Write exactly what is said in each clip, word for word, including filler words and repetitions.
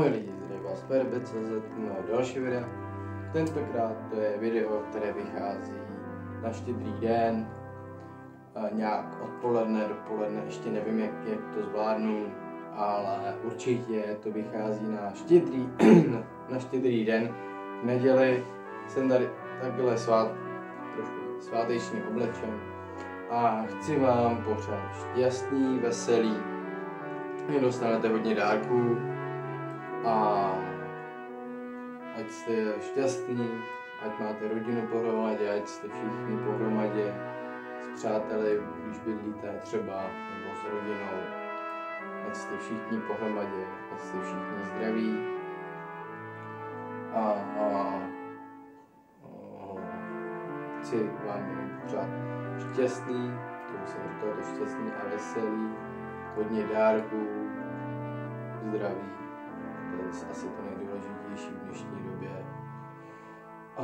Lidi z FireRabbitCZ na další videa. Tentokrát to je video, které vychází na štědrý den, nějak odpoledne, dopoledne, ještě nevím, jak, jak to zvládnu, ale určitě to vychází na štědrý, na štědrý den. V neděli jsem tady takhle svát, trošku svátečně oblečen a chci vám popřát šťastný, veselý. Dostanete hodně dárků a ať jste šťastní, ať máte rodinu pohromadě, ať jste všichni pohromadě s přáteli, když bydlíte třeba, nebo s rodinou, ať jste všichni pohromadě, ať jste všichni zdraví a, a, a chci vám jenom pořád šťastný, to jsem říkal, to šťastný a veselý, hodně dárků, zdraví, to je asi to nejdůležitější v dnešní době. A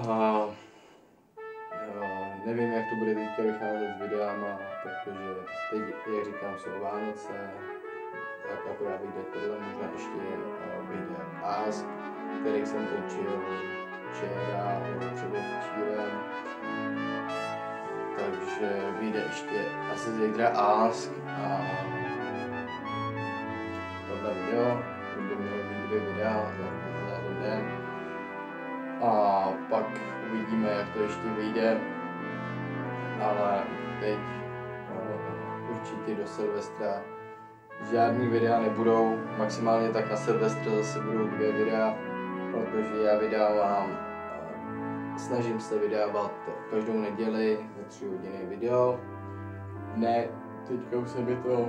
nevím, jak to bude teďka vycházet s videama, protože teď, jak říkám, jsou Vánoce, tak akorát vyjde tohle, možná ještě vyjde Ask, který jsem točil včera nebo předevčírem, takže vyjde ještě asi zítra Ask a tohle video, kde mělo být dvě videa za jeden den. A pak uvidíme, jak to ještě vyjde, ale teď určitě do Silvestra žádný videa nebudou, maximálně tak na Silvestr zase budou dvě videa, protože já vydávám, snažím se vydávat každou neděli za tři hodiny video. Ne, teďka už se mi to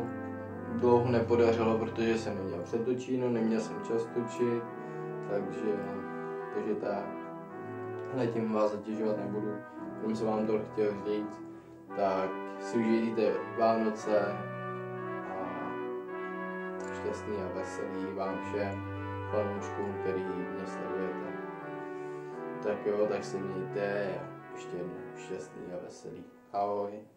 dlouho nepodařilo, protože jsem neměl předtočíno, neměl jsem čas točit, takže, takže tak, ale tím vás zatěžovat nebudu, jenom jsem vám to chtěl říct, tak si užijte Vánoce a šťastný a veselý vám všem fanouškům, který mě sledujete. Tak jo, tak se mějte a ještě jednou šťastný a veselý. Ahoj.